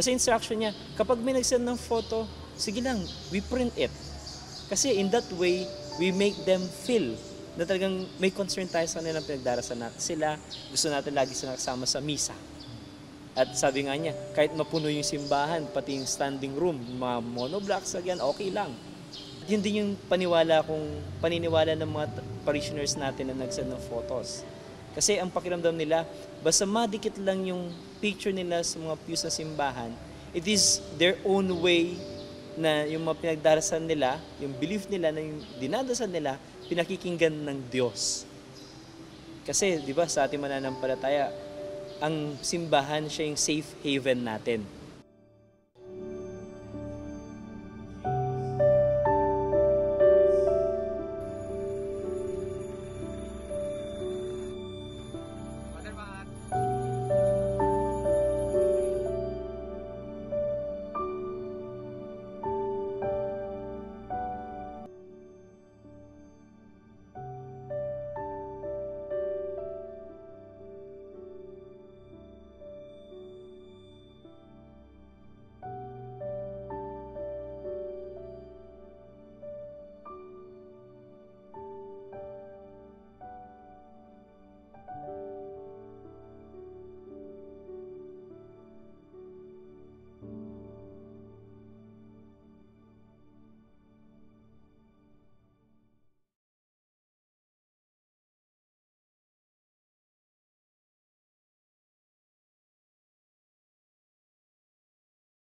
Basta instruction niya, kapag may nagsend ng photo, sige lang, we print it. Kasi in that way, we make them feel na talagang may concern tayo sa kanilang pinagdarasan natin sila. Gusto natin lagi sila kasama sa misa. At sabi nga niya, kahit mapuno yung simbahan, pati yung standing room, mga monoblocks, okay lang. At yun din yung paniniwala ng mga parishioners natin na nagsend ng photos. Kasi ang pakiramdam nila, basta madikit lang yung picture nila sa mga pews na simbahan, it is their own way na yung mga pinagdarasan nila, yung belief nila na yung dinadasan nila, pinakikinggan ng Diyos. Kasi, di ba, sa ating mananampalataya, ang simbahan siya yung safe haven natin.